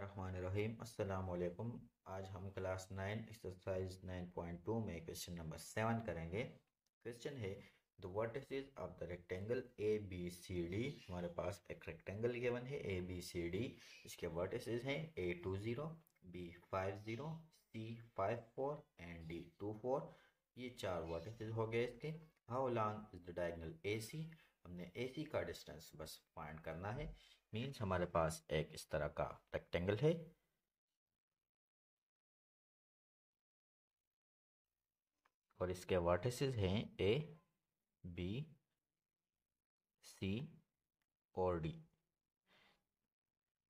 बिस्मिल्लाहिर्रहमानिर्रहीम अस्सलाम वालेकुम। आज हम क्लास 9 एक्सरसाइज 9.2 में क्वेश्चन नंबर 7 करेंगे। क्वेश्चन है the vertices of the rectangle A B C D. हमारे पास एक रेक्टेंगल गिवन है ए बी सी डी। इसके वर्टिसेस हैं A20, B50, C54 and D24। ये चार वर्टिसेस हो गए इसके। How long is the diagonal AC? हमने AC का डिस्टेंस बस फाइंड करना है। मीन्स हमारे पास एक इस तरह का रेक्टेंगल है, और इसके वर्टिसेस हैं A, B, C और D।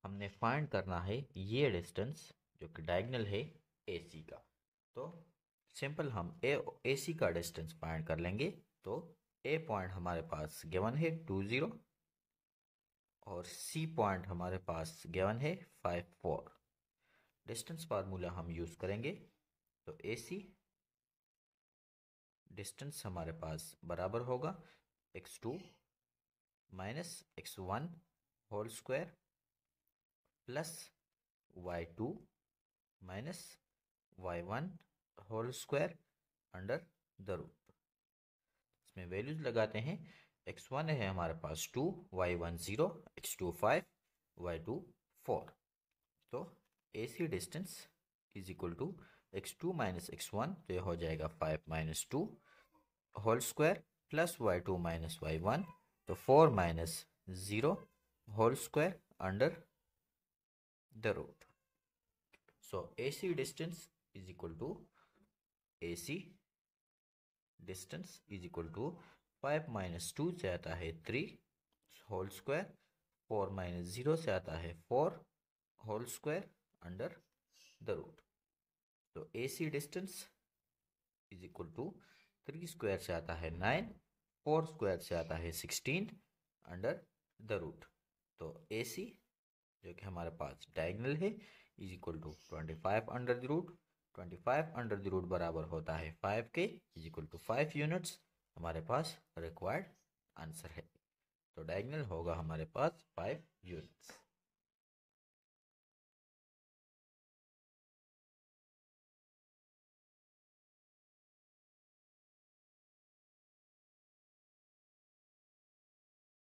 हमने फाइंड करना है ये डिस्टेंस जो कि डायगोनल है AC का। तो सिंपल हम AC का डिस्टेंस फाइंड कर लेंगे। तो A पॉइंट हमारे पास गिवन है 20 और C पॉइंट हमारे पास गिवन है 54। डिस्टेंस फार्मूला हम यूज़ करेंगे। तो AC डिस्टेंस हमारे पास बराबर होगा x2 minus x1 whole square plus y2 minus y1 whole square under the root. इसमें वैल्यूज लगाते हैं। x1 है हमारे पास 2, y1 0, x2 5, y2 4। तो AC distance is equal to x2 minus x1, तो ये हो जाएगा 5 minus 2 whole square plus y2 minus y1, तो 4 minus 0 whole square under the root. So AC distance is equal to five minus 2 से आता है 3 whole square, 4 minus 0 से आता है 4 whole square under the root. तो AC distance is equal to 3 square से आता है 9, 4 स्क्वायर से आता है 16 अंडर द रूट। तो AC जो कि हमारे पास डायगोनल है is equal to 25 under the root. 25 under the root बराबर होता है 5 के, इज इक्वल टू 5 यूनिट्स हमारे पास रिक्वायर्ड आंसर है। तो डायगोनल होगा हमारे पास 5 यूनिट्स।